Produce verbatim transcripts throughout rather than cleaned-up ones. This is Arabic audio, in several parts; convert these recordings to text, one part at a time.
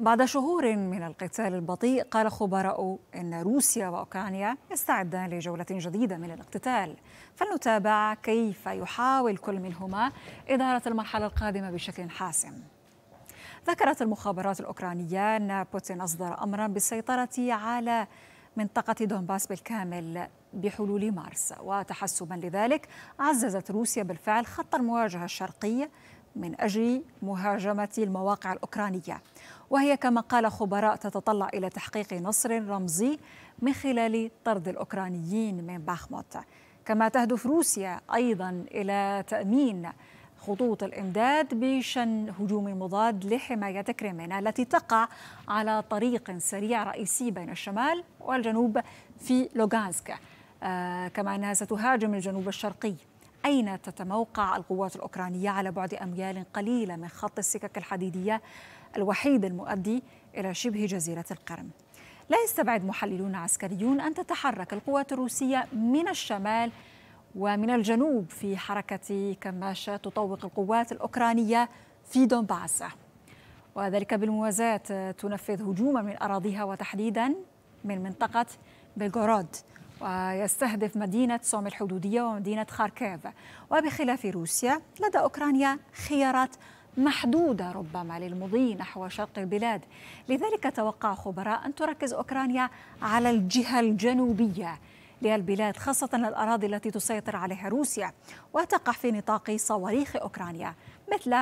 بعد شهور من القتال البطيء، قال خبراء إن روسيا وأوكرانيا يستعدان لجولة جديدة من الاقتتال، فلنتابع كيف يحاول كل منهما إدارة المرحلة القادمة بشكل حاسم. ذكرت المخابرات الأوكرانية أن بوتين أصدر أمرا بالسيطرة على منطقة دونباس بالكامل بحلول مارس، وتحسبا لذلك عززت روسيا بالفعل خط المواجهة الشرقي من أجل مهاجمة المواقع الأوكرانية، وهي كما قال خبراء تتطلع إلى تحقيق نصر رمزي من خلال طرد الأوكرانيين من باخموت. كما تهدف روسيا أيضا إلى تأمين خطوط الإمداد بشن هجوم مضاد لحماية كريمينا التي تقع على طريق سريع رئيسي بين الشمال والجنوب في لوغانسك، آه كما أنها ستهاجم الجنوب الشرقي أين تتموقع القوات الأوكرانية على بعد أميال قليلة من خط السكك الحديدية الوحيد المؤدي إلى شبه جزيرة القرم. لا يستبعد محللون عسكريون أن تتحرك القوات الروسية من الشمال ومن الجنوب في حركة كماشة تطوق القوات الأوكرانية في دونباس، وذلك بالموازاة تنفذ هجوما من أراضيها وتحديدا من منطقة بلغورود، ويستهدف مدينة سوم الحدودية ومدينة خاركيف. وبخلاف روسيا، لدى أوكرانيا خيارات محدودة ربما للمضي نحو شرق البلاد، لذلك توقع خبراء أن تركز أوكرانيا على الجهة الجنوبية للبلاد، خاصة الأراضي التي تسيطر عليها روسيا وتقع في نطاق صواريخ أوكرانيا مثل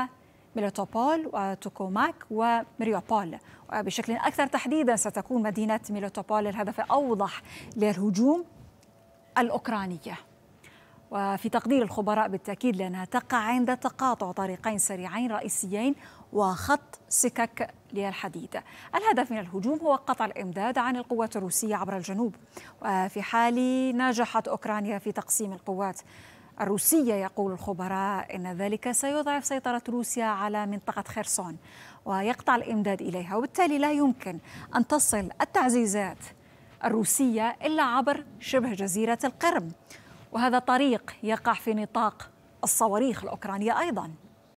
ميليتوبول وتوكوماك ومريوبول. وبشكل أكثر تحديدا ستكون مدينة ميليتوبول الهدف الأوضح للهجوم الأوكراني، وفي تقدير الخبراء بالتأكيد لأنها تقع عند تقاطع طريقين سريعين رئيسيين وخط سكك للحديد. الهدف من الهجوم هو قطع الإمداد عن القوات الروسية عبر الجنوب، وفي حال نجحت أوكرانيا في تقسيم القوات الروسية يقول الخبراء إن ذلك سيضعف سيطرة روسيا على منطقة خيرسون ويقطع الإمداد إليها، وبالتالي لا يمكن أن تصل التعزيزات الروسية إلا عبر شبه جزيرة القرم، وهذا طريق يقع في نطاق الصواريخ الأوكرانية أيضاً.